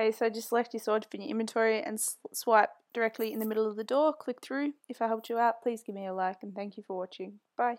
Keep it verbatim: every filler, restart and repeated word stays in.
Okay, so just select your sword from your inventory and swipe directly in the middle of the door. Click through. If I helped you out, please give me a like, and thank you for watching. Bye.